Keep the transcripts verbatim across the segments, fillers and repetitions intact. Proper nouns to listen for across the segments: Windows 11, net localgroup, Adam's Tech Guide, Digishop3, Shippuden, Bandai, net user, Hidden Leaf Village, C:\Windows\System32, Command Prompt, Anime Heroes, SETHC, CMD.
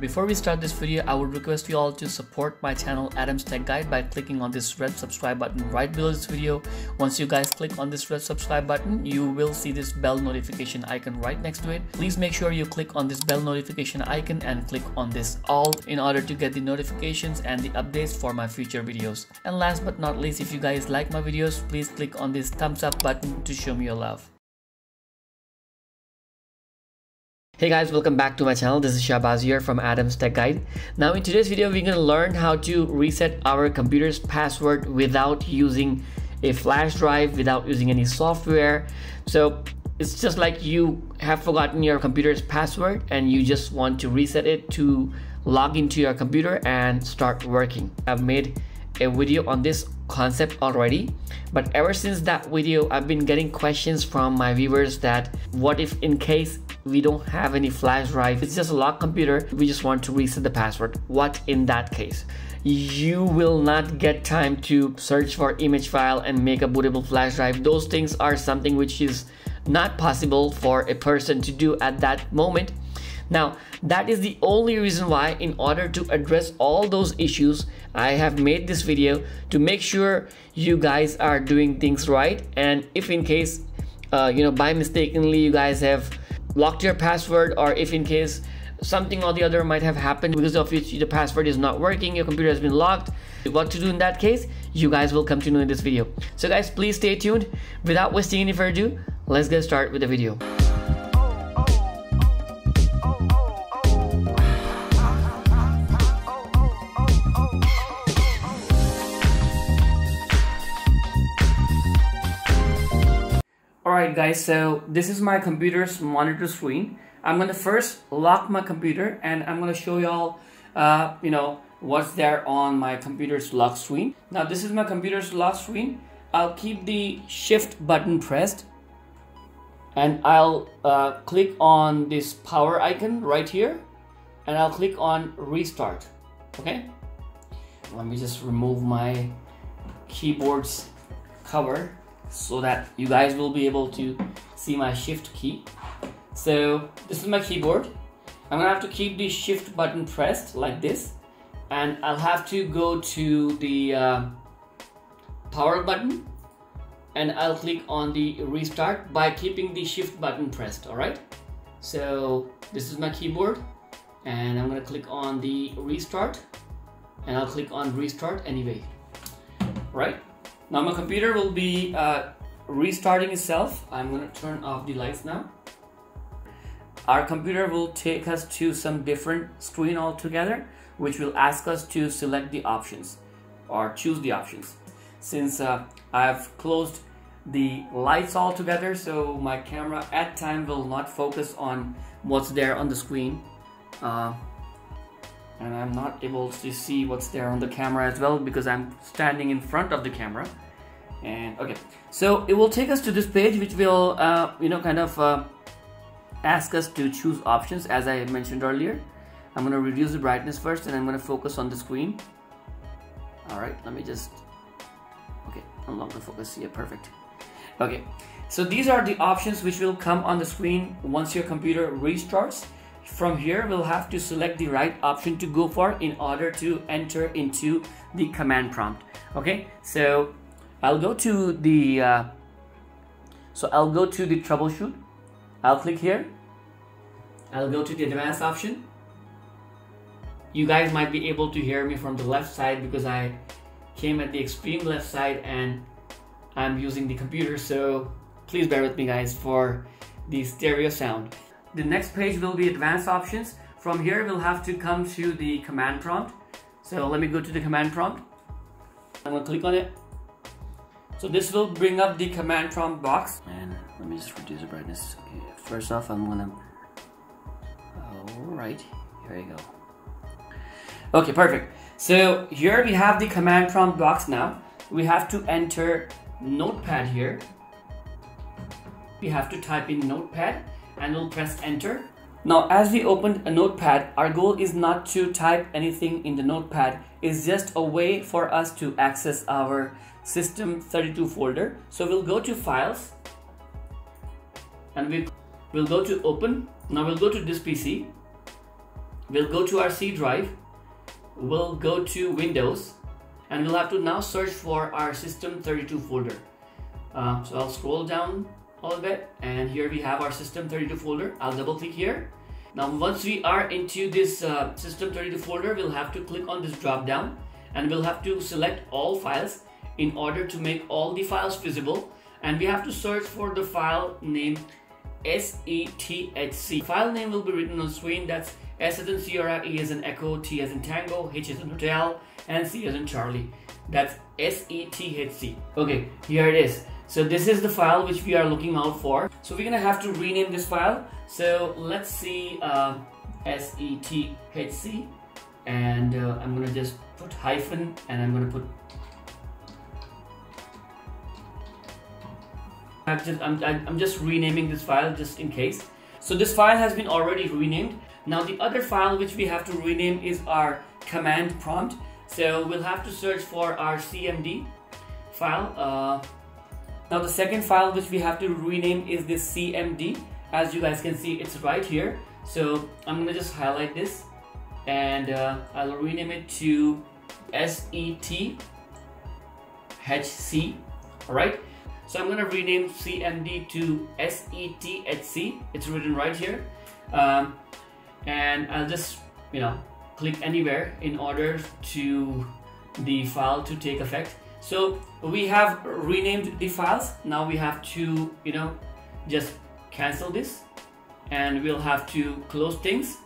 Before we start this video, I would request you all to support my channel Adam's Tech Guide by clicking on this red subscribe button right below this video. Once you guys click on this red subscribe button, you will see this bell notification icon right next to it. Please make sure you click on this bell notification icon and click on this all in order to get the notifications and the updates for my future videos. And last but not least, if you guys like my videos, please click on this thumbs up button to show me your love. Hey guys, welcome back to my channel. This is Shahbaz here from Adam's Tech Guide. Now in today's video, we're gonna learn how to reset our computer's password without using a flash drive, without using any software. So it's just like you have forgotten your computer's password and you just want to reset it to log into your computer and start working. I've made a video on this concept already, but ever since that video, I've been getting questions from my viewers that what if in case we don't have any flash drive, it's just a locked computer, we just want to reset the password. What in that case? You will not get time to search for image file and make a bootable flash drive. Those things are something which is not possible for a person to do at that moment. Now, that is the only reason why, in order to address all those issues, I have made this video to make sure you guys are doing things right. And if in case, uh, you know, by mistakenly you guys have locked your password, or if in case something or the other might have happened because of which the password is not working, your computer has been locked, what to do in that case, you guys will come to know in this video. So guys, please stay tuned. Without wasting any further ado, let's get started with the video. Alright guys, so this is my computer's monitor screen. I'm gonna first lock my computer and I'm gonna show y'all, uh, you know, what's there on my computer's lock screen. Now this is my computer's lock screen. I'll keep the shift button pressed and I'll uh, click on this power icon right here and I'll click on restart, okay? Let me just remove my keyboard's cover so that you guys will be able to see my shift key. So this is my keyboard. I'm gonna have to keep the shift button pressed like this and I'll have to go to the uh, power button and I'll click on the restart by keeping the shift button pressed. Alright, so this is my keyboard and I'm gonna click on the restart and I'll click on restart anyway. Right. Now my computer will be uh, restarting itself. I'm gonna turn off the lights now. Our computer will take us to some different screen altogether, which will ask us to select the options or choose the options. Since uh, I've closed the lights altogether, so my camera at time will not focus on what's there on the screen. Uh, and I'm not able to see what's there on the camera as well because I'm standing in front of the camera. And okay, so it will take us to this page which will uh, you know kind of uh, ask us to choose options. As I mentioned earlier, I'm gonna reduce the brightness first and I'm gonna focus on the screen. Alright, let me just okay unlock the focus here. Perfect. Okay, so these are the options which will come on the screen once your computer restarts. From here, we'll have to select the right option to go for in order to enter into the command prompt. Okay, so I'll go to the uh, so I'll go to the troubleshoot. I'll click here. I'll go to the advanced option. You guys might be able to hear me from the left side because I came at the extreme left side and I'm using the computer, so please bear with me guys for the stereo sound. The next page will be advanced options. From here, we'll have to come to the command prompt. So let me go to the command prompt. I'm gonna click on it. So this will bring up the command prompt box. And let me just reduce the brightness. Okay, first off, I'm gonna, all right, here you go. Okay, perfect. So here we have the command prompt box now. We have to enter Notepad here. We have to type in Notepad. And we'll press enter. Now as we opened a notepad, our goal is not to type anything in the notepad. It's just a way for us to access our system thirty-two folder. So we'll go to files and we will go to open. Now we'll go to this P C We'll go to our C drive, we'll go to Windows, and we'll have to now search for our system thirty-two folder. Uh, so I'll scroll down a little bit, and here we have our system thirty-two folder. I'll double click here. Now once we are into this uh, system thirty-two folder, we'll have to click on this drop down, and we'll have to select all files in order to make all the files visible, and we have to search for the file name S E T H C. File name will be written on screen. That's S as in Sierra, E as in Echo, T as in Tango, H as in Hotel, and C as in Charlie. That's S E T H C. Okay, here it is. So this is the file which we are looking out for. So we're gonna have to rename this file. So let's see, uh, S E T H C, and uh, I'm gonna just put hyphen, and I'm gonna put I'm just, I'm, I'm just renaming this file just in case. So this file has been already renamed. Now the other file which we have to rename is our command prompt. So we'll have to search for our C M D file. Uh, now the second file which we have to rename is this C M D. As you guys can see, it's right here. So I'm gonna just highlight this, and uh, I'll rename it to S E T H C. All right. So I'm gonna rename C M D to S E T H C. It's written right here. Um, and I'll just, you know, click anywhere in order to the file to take effect. So we have renamed the files. Now we have to, you know, just cancel this, and we'll have to close things,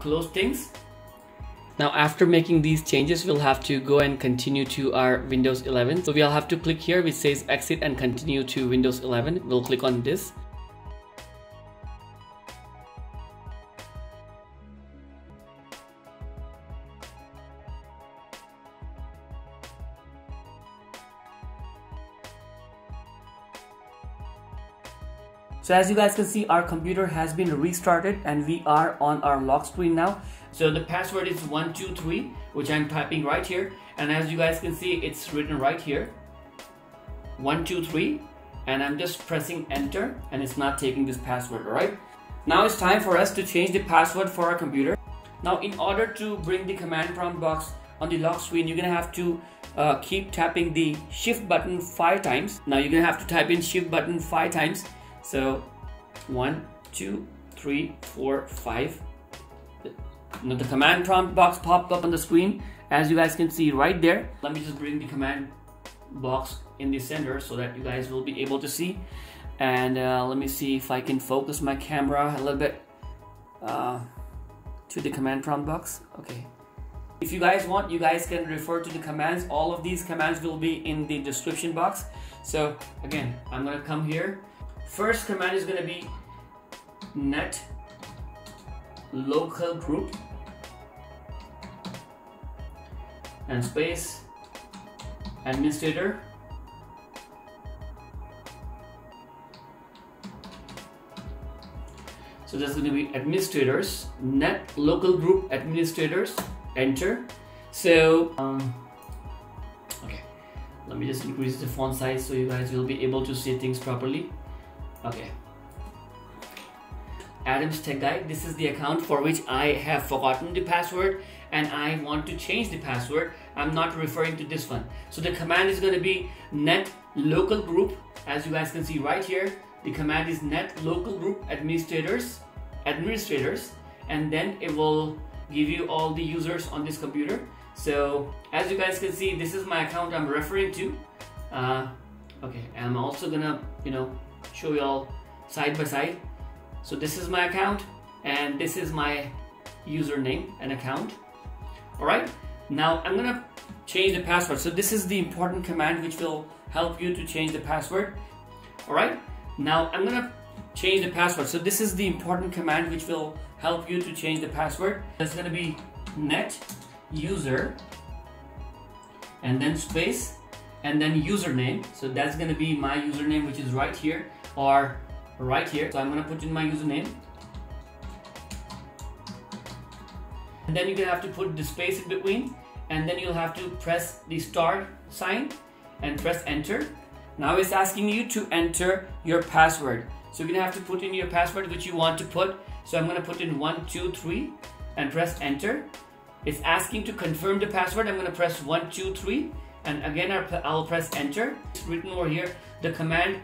close things. Now after making these changes, we'll have to go and continue to our Windows eleven. So we'll have to click here which says exit and continue to Windows eleven. We'll click on this. So as you guys can see, our computer has been restarted, and we are on our lock screen now. So the password is one two three, which I'm typing right here, and as you guys can see, it's written right here, one two three, and I'm just pressing enter, and it's not taking this password. All right, now it's time for us to change the password for our computer. Now in order to bring the command prompt box on the lock screen, you're gonna have to uh, keep tapping the shift button five times. Now you're gonna have to type in shift button five times. So one, two, three, four, five. Now the command prompt box popped up on the screen, as you guys can see right there. Let me just bring the command box in the center so that you guys will be able to see. And uh, let me see if I can focus my camera a little bit uh, to the command prompt box. Okay. If you guys want, you guys can refer to the commands. All of these commands will be in the description box. So again, I'm gonna come here. First command is going to be net local group and space administrator so that's going to be administrators, net local group administrators, enter. So um, okay, let me just increase the font size so you guys will be able to see things properly. Okay, Adam's Tech Guide, this is the account for which I have forgotten the password and I want to change the password. I'm not referring to this one. So the command is going to be net local group, as you guys can see right here. The command is net local group administrators, administrators, and then it will give you all the users on this computer. So as you guys can see, this is my account I'm referring to. Uh, okay, I'm also gonna, you know, show you all side by side. So this is my account, and this is my username and account. All right, now I'm gonna change the password. So this is the important command which will help you to change the password. All right, now I'm gonna change the password. So this is the important command which will help you to change the password. That's gonna be net user and then space and then username. So that's gonna be my username, which is right here or right here. So I'm gonna put in my username, and then you're gonna have to put the space in between, and then you'll have to press the star sign and press enter. Now it's asking you to enter your password. So you're gonna have to put in your password which you want to put. So I'm gonna put in one two three, and press enter. It's asking to confirm the password. I'm going to press one two three, and again I'll press enter. It's written over here, the command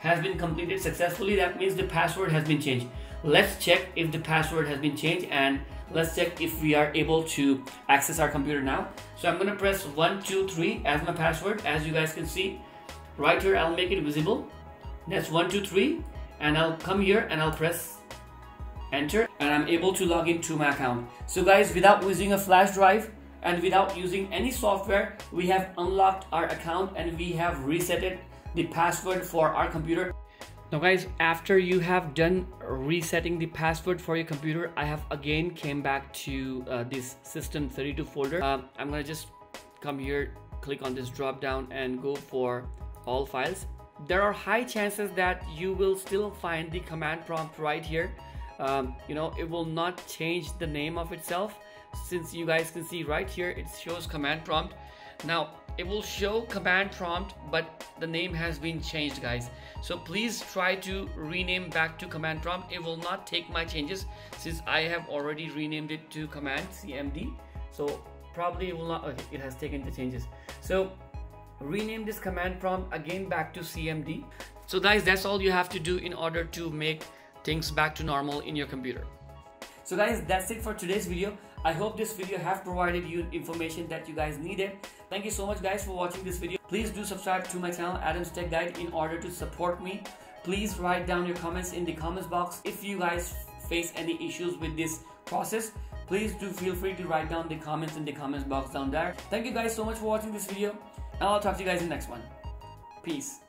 has been completed successfully. That means the password has been changed. Let's check if the password has been changed, and let's check if we are able to access our computer now. So I'm going to press one two three as my password. As you guys can see right here, I'll make it visible. That's one two three, and I'll come here and I'll press enter, and I'm able to log into my account. So guys, without using a flash drive and without using any software, we have unlocked our account and we have reset it the password for our computer. Now guys, after you have done resetting the password for your computer, I have again came back to uh, this system thirty-two folder. uh, I'm gonna just come here, click on this drop down and go for all files. There are high chances that you will still find the command prompt right here. Um, you know, it will not change the name of itself, since you guys can see right here it shows command prompt. Now it will show command prompt, but the name has been changed, guys. So please try to rename back to command prompt. It will not take my changes since I have already renamed it to command C M D. So probably it will not. Okay, it has taken the changes. So rename this command prompt again back to C M D. So guys, that's all you have to do in order to make things back to normal in your computer. So guys, that's it for today's video. I hope this video have provided you information that you guys needed. Thank you so much guys for watching this video. Please do subscribe to my channel Adam's Tech Guide in order to support me. Please write down your comments in the comments box. If you guys face any issues with this process, please do feel free to write down the comments in the comments box down there. Thank you guys so much for watching this video, and I'll talk to you guys in the next one. Peace.